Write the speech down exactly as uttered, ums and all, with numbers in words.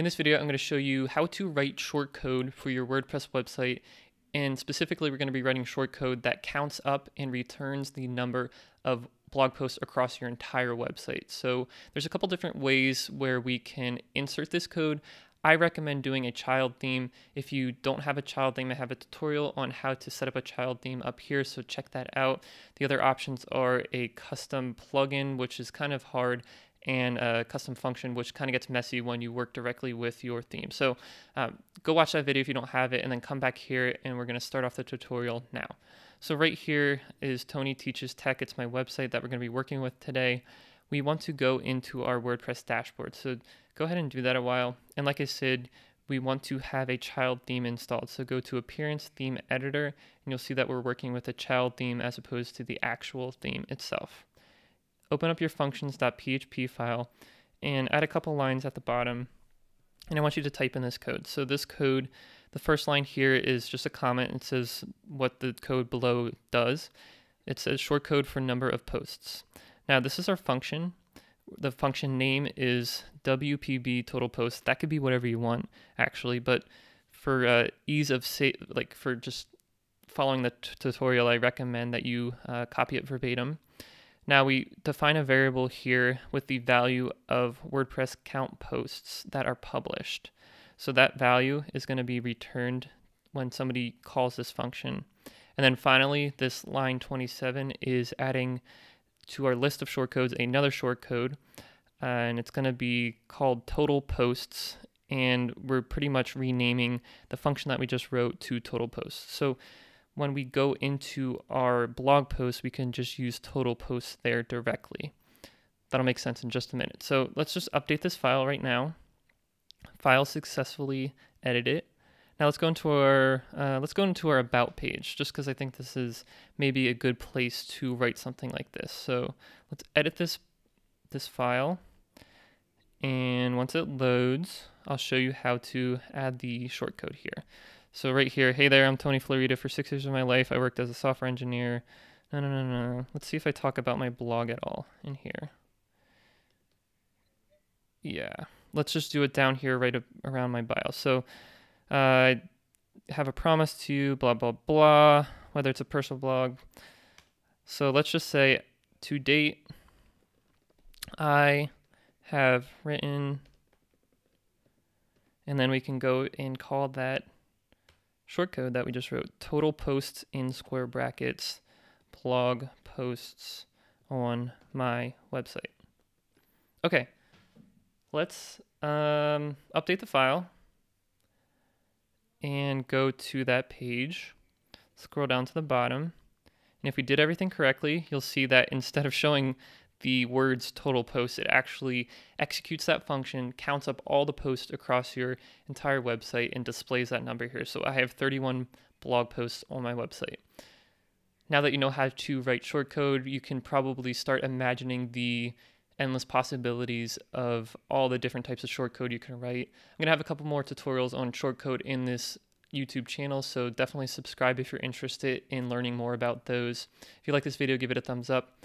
In this video, I'm going to show you how to write short code for your WordPress website, and specifically, we're going to be writing short code that counts up and returns the number of blog posts across your entire website. So there's a couple different ways where we can insert this code. I recommend doing a child theme. If you don't have a child theme, I have a tutorial on how to set up a child theme up here, so check that out. The other options are a custom plugin, which is kind of hard, and a custom function, which kind of gets messy when you work directly with your theme. So um, go watch that video if you don't have it, and then come back here and we're gonna start off the tutorial now. So right here is Tony Teaches Tech. It's my website that we're gonna be working with today. We want to go into our WordPress dashboard. So go ahead and do that a while. And like I said, we want to have a child theme installed. So go to Appearance, Theme Editor, and you'll see that we're working with a child theme as opposed to the actual theme itself. Open up your functions.php file and add a couple lines at the bottom. And I want you to type in this code. So this code, the first line here is just a comment. It says what the code below does. It says short code for number of posts. Now this is our function. The function name is W P B total posts. That could be whatever you want actually, but for uh, ease of say, like for just following the tutorial, I recommend that you uh, copy it verbatim. Now we define a variable here with the value of WordPress count posts that are published. So that value is going to be returned when somebody calls this function. And then finally, this line twenty-seven is adding to our list of shortcodes another shortcode, uh, and it's going to be called total posts, and we're pretty much renaming the function that we just wrote to total posts. So when we go into our blog post, we can just use total posts there directly. That'll make sense in just a minute. So let's just update this file right now. File successfully edited. Now let's go into our uh, let's go into our about page, just because I think this is maybe a good place to write something like this. So let's edit this this file, and once it loads, I'll show you how to add the shortcode here. So right here, hey there, I'm Tony Florida. For six years of my life, I worked as a software engineer. No, no, no, no. Let's see if I talk about my blog at all in here. Yeah, let's just do it down here right up around my bio. So uh, I have a promise to you, blah, blah, blah, whether it's a personal blog. So let's just say, to date, I have written, and then we can go and call that shortcode that we just wrote, total posts in square brackets, blog posts on my website. Okay, let's um, update the file and go to that page. Scroll down to the bottom. And if we did everything correctly, you'll see that instead of showing the words total posts, it actually executes that function, counts up all the posts across your entire website, and displays that number here. So I have thirty-one blog posts on my website. Now that you know how to write short code, you can probably start imagining the endless possibilities of all the different types of short code you can write. I'm gonna have a couple more tutorials on short code in this YouTube channel, so definitely subscribe if you're interested in learning more about those. If you like this video, give it a thumbs up.